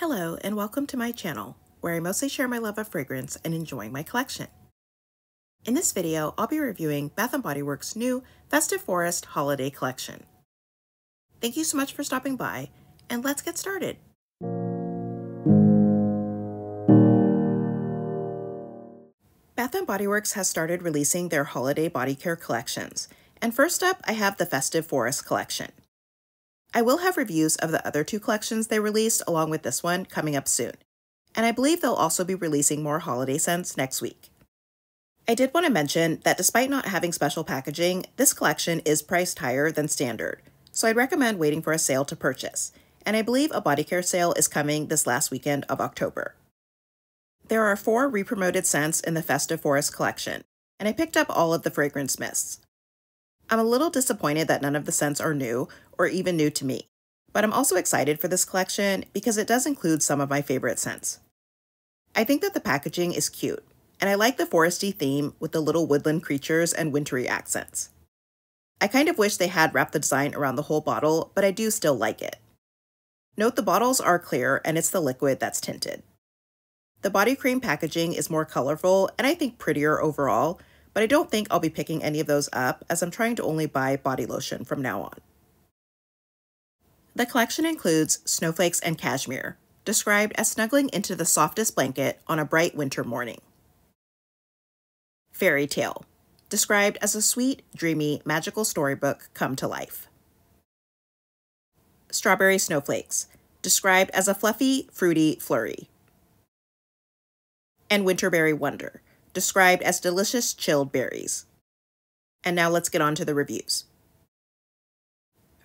Hello and welcome to my channel, where I mostly share my love of fragrance and enjoying my collection. In this video, I'll be reviewing Bath & Body Works' new Festive Forest Holiday Collection. Thank you so much for stopping by, and let's get started! Bath & Body Works has started releasing their holiday body care collections, and first up I have the Festive Forest Collection. I will have reviews of the other two collections they released along with this one coming up soon, and I believe they'll also be releasing more holiday scents next week. I did want to mention that despite not having special packaging, this collection is priced higher than standard, so I'd recommend waiting for a sale to purchase, and I believe a body care sale is coming this last weekend of October. There are 4 re-promoted scents in the Festive Forest collection, and I picked up all of the fragrance mists. I'm a little disappointed that none of the scents are new, or even new to me, but I'm also excited for this collection because it does include some of my favorite scents. I think that the packaging is cute, and I like the foresty theme with the little woodland creatures and wintry accents. I kind of wish they had wrapped the design around the whole bottle, but I do still like it. Note the bottles are clear and it's the liquid that's tinted. The body cream packaging is more colorful and I think prettier overall, but I don't think I'll be picking any of those up as I'm trying to only buy body lotion from now on. The collection includes Snowflakes and Cashmere, described as snuggling into the softest blanket on a bright winter morning. Fairy Tale, described as a sweet, dreamy, magical storybook come to life. Strawberry Snowflakes, described as a fluffy, fruity flurry. And Winterberry Wonder, described as delicious chilled berries. And now let's get on to the reviews.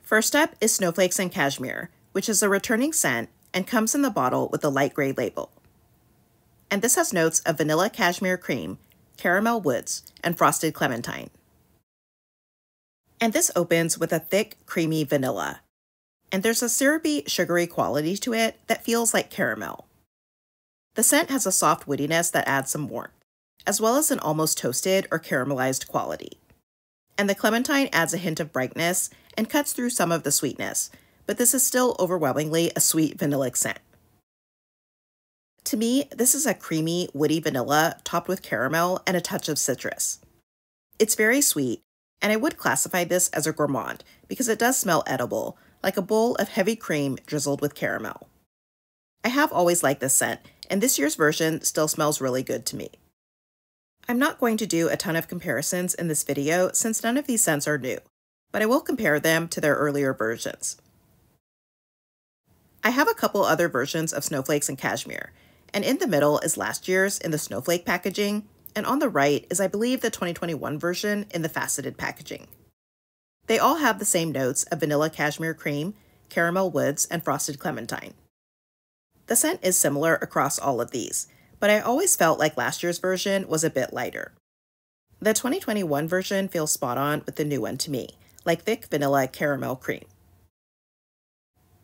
First up is Snowflakes and Cashmere, which is a returning scent and comes in the bottle with a light gray label. And this has notes of vanilla cashmere cream, caramel woods, and frosted clementine. And this opens with a thick, creamy vanilla. And there's a syrupy, sugary quality to it that feels like caramel. The scent has a soft woodiness that adds some warmth, as well as an almost toasted or caramelized quality. And the clementine adds a hint of brightness and cuts through some of the sweetness, but this is still overwhelmingly a sweet vanilla scent. To me, this is a creamy, woody vanilla topped with caramel and a touch of citrus. It's very sweet, and I would classify this as a gourmand because it does smell edible, like a bowl of heavy cream drizzled with caramel. I have always liked this scent, and this year's version still smells really good to me. I'm not going to do a ton of comparisons in this video since none of these scents are new, but I will compare them to their earlier versions. I have a couple other versions of Snowflakes and Cashmere, and in the middle is last year's in the snowflake packaging, and on the right is I believe the 2021 version in the faceted packaging. They all have the same notes of vanilla cashmere cream, caramel woods, and frosted clementine. The scent is similar across all of these, but I always felt like last year's version was a bit lighter. The 2021 version feels spot on with the new one to me, like thick vanilla caramel cream.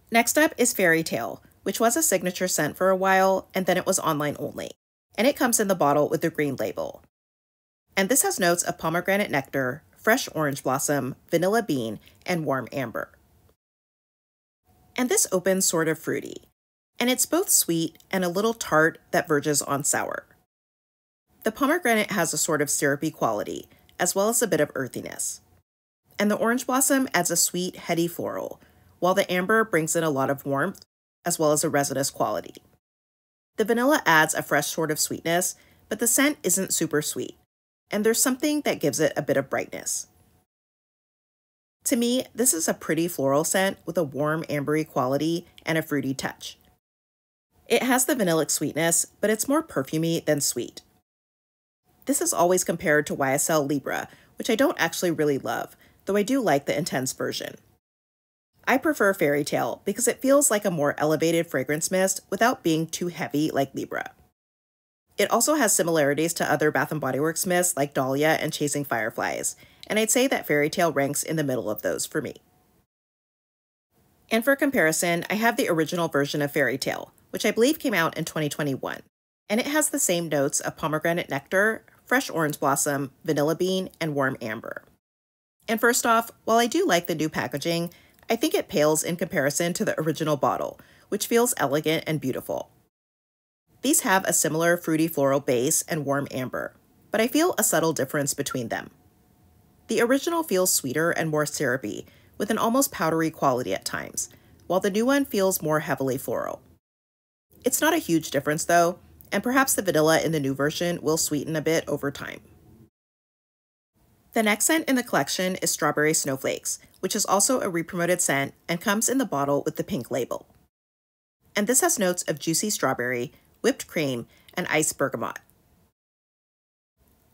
Next up is Fairy Tale, which was a signature scent for a while, and then it was online only, and it comes in the bottle with the green label. And this has notes of pomegranate nectar, fresh orange blossom, vanilla bean, and warm amber. And this opens sort of fruity, and it's both sweet and a little tart that verges on sour. The pomegranate has a sort of syrupy quality, as well as a bit of earthiness. And the orange blossom adds a sweet, heady floral, while the amber brings in a lot of warmth, as well as a resinous quality. The vanilla adds a fresh sort of sweetness, but the scent isn't super sweet, and there's something that gives it a bit of brightness. To me, this is a pretty floral scent with a warm, ambery quality and a fruity touch. It has the vanillic sweetness, but it's more perfumey than sweet. This is always compared to YSL Libra, which I don't actually really love, though I do like the intense version. I prefer Fairy Tale because it feels like a more elevated fragrance mist without being too heavy like Libra. It also has similarities to other Bath & Body Works mists like Dahlia and Chasing Fireflies, and I'd say that Fairy Tale ranks in the middle of those for me. And for comparison, I have the original version of Fairy Tale, which I believe came out in 2021, and it has the same notes of pomegranate nectar, fresh orange blossom, vanilla bean, and warm amber. And first off, while I do like the new packaging, I think it pales in comparison to the original bottle, which feels elegant and beautiful. These have a similar fruity floral base and warm amber, but I feel a subtle difference between them. The original feels sweeter and more syrupy, with an almost powdery quality at times, while the new one feels more heavily floral. It's not a huge difference though, and perhaps the vanilla in the new version will sweeten a bit over time. The next scent in the collection is Strawberry Snowflakes, which is also a re-promoted scent and comes in the bottle with the pink label. And this has notes of juicy strawberry, whipped cream, and iced bergamot.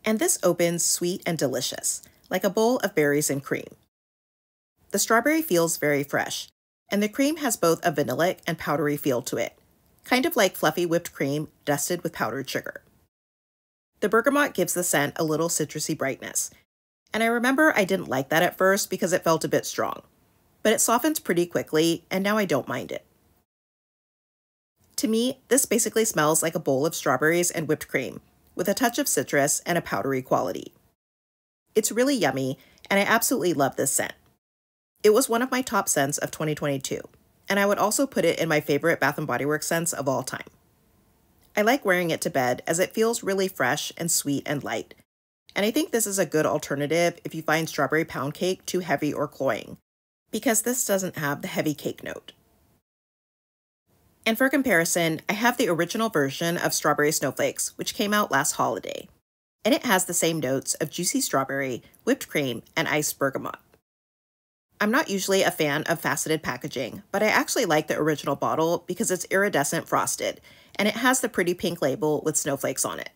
And this opens sweet and delicious, like a bowl of berries and cream. The strawberry feels very fresh, and the cream has both a vanilla and powdery feel to it, kind of like fluffy whipped cream dusted with powdered sugar. The bergamot gives the scent a little citrusy brightness, and I remember I didn't like that at first because it felt a bit strong, but it softens pretty quickly, and now I don't mind it. To me, this basically smells like a bowl of strawberries and whipped cream, with a touch of citrus and a powdery quality. It's really yummy, and I absolutely love this scent. It was one of my top scents of 2022, and I would also put it in my favorite Bath & Body Works scents of all time. I like wearing it to bed as it feels really fresh and sweet and light, and I think this is a good alternative if you find strawberry pound cake too heavy or cloying, because this doesn't have the heavy cake note. And for comparison, I have the original version of Strawberry Snowflakes, which came out last holiday, and it has the same notes of juicy strawberry, whipped cream, and iced bergamot. I'm not usually a fan of faceted packaging, but I actually like the original bottle because it's iridescent frosted, and it has the pretty pink label with snowflakes on it.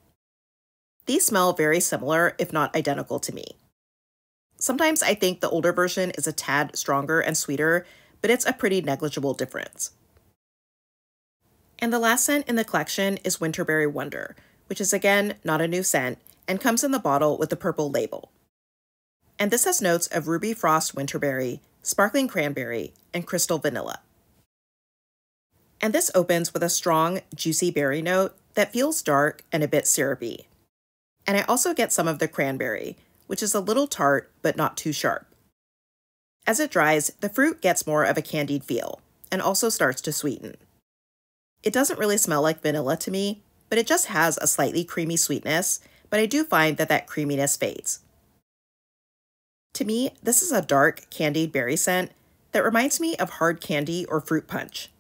These smell very similar, if not identical to me. Sometimes I think the older version is a tad stronger and sweeter, but it's a pretty negligible difference. And the last scent in the collection is Winterberry Wonder, which is again not a new scent and comes in the bottle with the purple label. And this has notes of ruby frost winterberry, sparkling cranberry, and crystal vanilla. And this opens with a strong, juicy berry note that feels dark and a bit syrupy. And I also get some of the cranberry, which is a little tart but not too sharp. As it dries, the fruit gets more of a candied feel and also starts to sweeten. It doesn't really smell like vanilla to me, but it just has a slightly creamy sweetness, but I do find that creaminess fades. To me, this is a dark candied berry scent that reminds me of hard candy or fruit punch.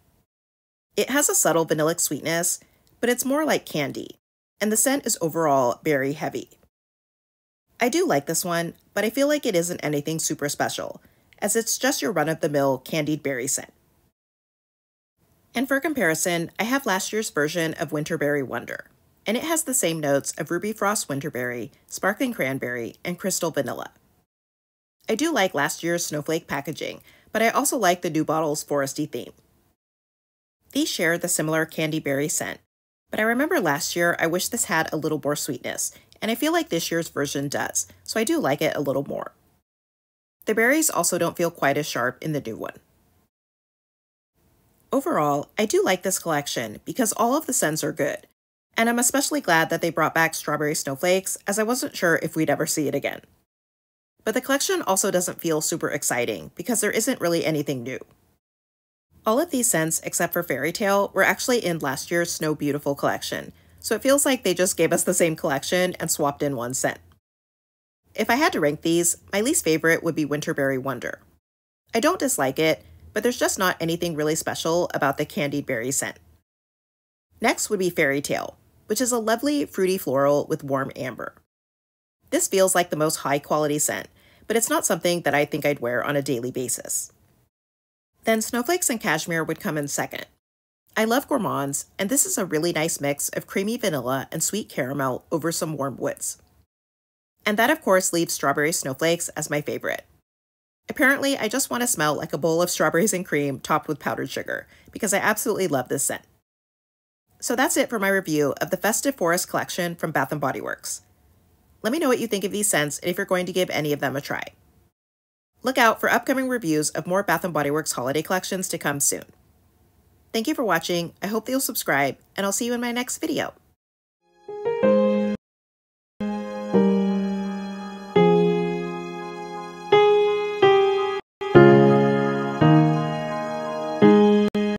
It has a subtle vanilla sweetness, but it's more like candy, and the scent is overall berry heavy. I do like this one, but I feel like it isn't anything super special, as it's just your run-of-the-mill candied berry scent. And for comparison, I have last year's version of Winterberry Wonder, and it has the same notes of ruby frost winterberry, sparkling cranberry, and crystal vanilla. I do like last year's snowflake packaging, but I also like the new bottle's foresty theme. These share the similar candy berry scent, but I remember last year I wish this had a little more sweetness, and I feel like this year's version does, so I do like it a little more. The berries also don't feel quite as sharp in the new one. Overall, I do like this collection because all of the scents are good, and I'm especially glad that they brought back Strawberry Snowflakes as I wasn't sure if we'd ever see it again. But the collection also doesn't feel super exciting because there isn't really anything new. All of these scents, except for Fairy Tale, were actually in last year's Snow Beautiful collection, so it feels like they just gave us the same collection and swapped in one scent. If I had to rank these, my least favorite would be Winterberry Wonder. I don't dislike it, but there's just not anything really special about the candied berry scent. Next would be Fairy Tale, which is a lovely fruity floral with warm amber. This feels like the most high quality scent, but it's not something that I think I'd wear on a daily basis. Then Snowflakes and Cashmere would come in second. I love gourmands, and this is a really nice mix of creamy vanilla and sweet caramel over some warm woods. And that of course leaves Strawberry Snowflakes as my favorite. Apparently, I just want to smell like a bowl of strawberries and cream topped with powdered sugar, because I absolutely love this scent. So that's it for my review of the Festive Forest Collection from Bath & Body Works. Let me know what you think of these scents and if you're going to give any of them a try. Look out for upcoming reviews of more Bath & Body Works holiday collections to come soon. Thank you for watching, I hope that you'll subscribe, and I'll see you in my next video.